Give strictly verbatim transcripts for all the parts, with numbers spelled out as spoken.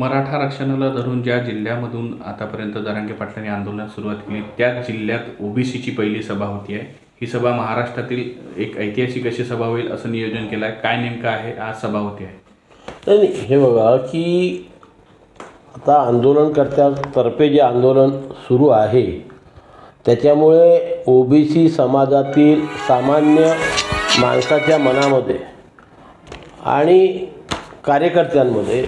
मराठा आरक्षणाला धरून ज्या जिल्ह्यामधून आतापर्यंत जरांगे पाटलांनी आंदोलनास सुरुवात केली त्याच जिल्ह्यात ओबीसीची पहिली सभा होती आहे। ही सभा महाराष्ट्रातील एक ऐतिहासिक अशी सभा होईल असं नियोजन केलं आहे। काय नेमकं आहे आज सभा होती आहे? तर हे बघा की आता आंदोलनकर्त्यांतर्फे जे आंदोलन सुरू आहे त्याच्यामुळे ओबीसी समाजातील सामान्य माणसाच्या मनामध्ये आणि कार्यकर्त्यांमध्ये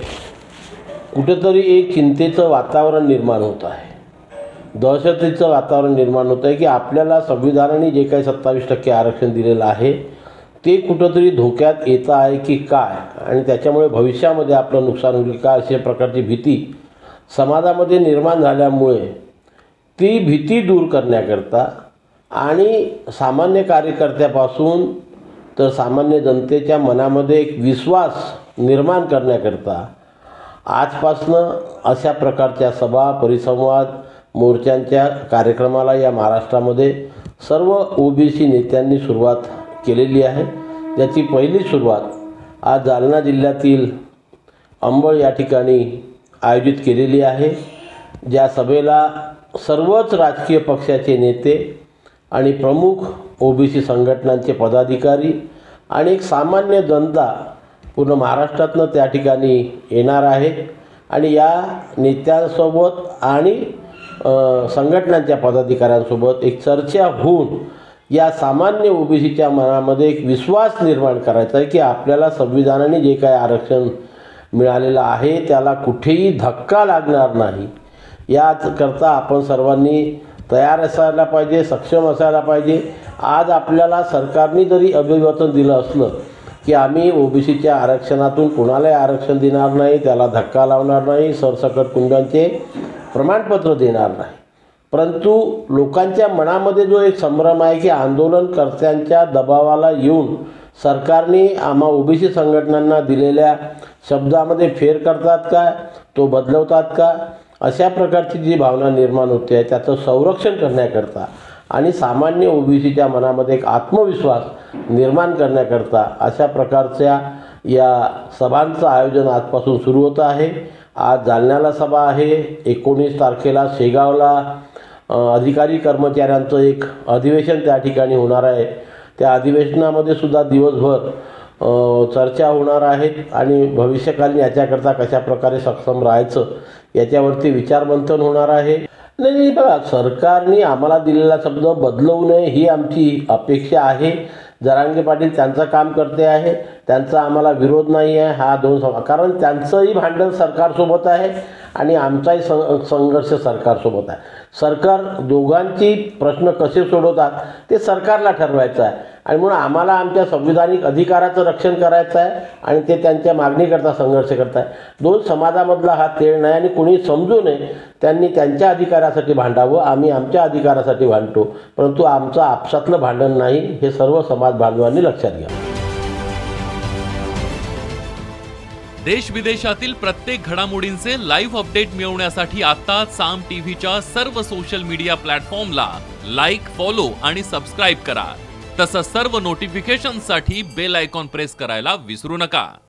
कुठेतरी एक चिंतेचं वातावरण निर्माण होत आहे, दहशतीचं वातावरण निर्माण होत आहे की आपल्याला संविधानाने जे काही सत्तावीस टक्के आरक्षण दिलेलं आहे ते कुठंतरी धोक्यात येतं आहे की काय, आणि त्याच्यामुळे भविष्यामध्ये आपलं नुकसान होईल का, अशा प्रकारची भीती समाजामध्ये निर्माण झाल्यामुळे ती भीती दूर करण्याकरता आणि सामान्य कार्यकर्त्यापासून तर सामान्य जनतेच्या मनामध्ये एक विश्वास निर्माण करण्याकरता आजपासनं अशा प्रकारच्या सभा, परिसंवाद, मोर्चांच्या कार्यक्रमाला या महाराष्ट्रामध्ये सर्व ओबीसी नेत्यांनी सुरुवात केलेली आहे। त्याची पहिली सुरुवात आज जालना जिल्ह्यातील अंबड या ठिकाणी आयोजित केलेली आहे। ज्या सभेला सर्वच राजकीय पक्षाचे नेते आणि प्रमुख ओबीसी संघटनांचे पदाधिकारी आणि एक सामान्य जनता पूर्ण महाराष्ट्रातनं त्या ठिकाणी येणार आहे आणि या नेत्यांसोबत आणि संघटनांच्या पदाधिकाऱ्यांसोबत एक चर्चा होऊन या सामान्य ओबीसीच्या मनामध्ये एक विश्वास निर्माण करायचा आहे की आपल्याला संविधानाने जे काय आरक्षण मिळालेलं आहे त्याला कुठेही धक्का लागणार नाही। याकरता आपण सर्वांनी तयार असायला पाहिजे, सक्षम असायला पाहिजे। आज आपल्याला सरकारने जरी अभिवादन दिलं असलं की आम्ही ओबीसीच्या आरक्षणातून कोणालाही आरक्षण देणार नाही, त्याला धक्का लावणार नाही, सरसकट कुंडांचे प्रमाणपत्र देणार नाही, परंतु लोकांच्या मनामध्ये जो एक संभ्रम आहे की आंदोलनकर्त्यांच्या दबावाला येऊन सरकारने आम्हा ओबीसी संघटनांना दिलेल्या शब्दामध्ये फेर करतात का, तो बदलवतात का, अशा प्रकारची जी भावना निर्माण होते आहे त्याचं संरक्षण करण्याकरता आणि सामान्य ओबीसीच्या मनामध्ये एक आत्मविश्वास निर्माण करण्याकरता अशा प्रकारच्या या सभांचं आयोजन आजपासून सुरू होतं आहे। आज जालन्याला सभा आहे, एकोणीस तारखेला शेगावला अधिकारी कर्मचाऱ्यांचं एक अधिवेशन त्या ठिकाणी होणार आहे। त्या अधिवेशनामध्ये सुद्धा दिवसभर चर्चा होणार आहेत आणि भविष्यकालीन याच्याकरता कशाप्रकारे सक्षम राहायचं याच्यावरती विचारमंथन होणार आहे। नाही नाही बघा, सरकारने आम्हाला दिलेला शब्द बदलवू नये ही आमची अपेक्षा आहे। जरांगे पाटील त्यांचं काम करते आहे, त्यांचा आम्हाला विरोध नाही आहे। हा दोन सभा, कारण त्यांचंही भांडण सरकारसोबत आहे आणि आमचाही सं संघर्ष सरकारसोबत आहे। सरकार दोघांची प्रश्न कसे सोडवतात ते सरकारला ठरवायचं आहे आणि म्हणून आम्हाला आमच्या संविधानिक अधिकाराचं रक्षण करायचं आहे आणि ते त्यांच्या मागणीकरता संघर्ष करत आहे। दोन समाजामधला हा तेढ नाही आणि कोणी समजू नये, त्यांनी त्यांच्या अधिकारासाठी भांडावं, आम्ही आमच्या अधिकारासाठी भांडतो, परंतु आमचं आपसातलं भांडण नाही हे सर्व समाज बांधवांनी लक्षात घ्या। देश विदेशातील प्रत्येक घडामोडींचे लाईव्ह अपडेट मिळवण्यासाठी आता साम टीव्हीच्या सर्व सोशल मीडिया प्लॅटफॉर्मला लाईक, फॉलो आणि सबस्क्राईब करा। तसंच सर्व नोटिफिकेशनसाठी बेल आयकॉन प्रेस करायला विसरू नका।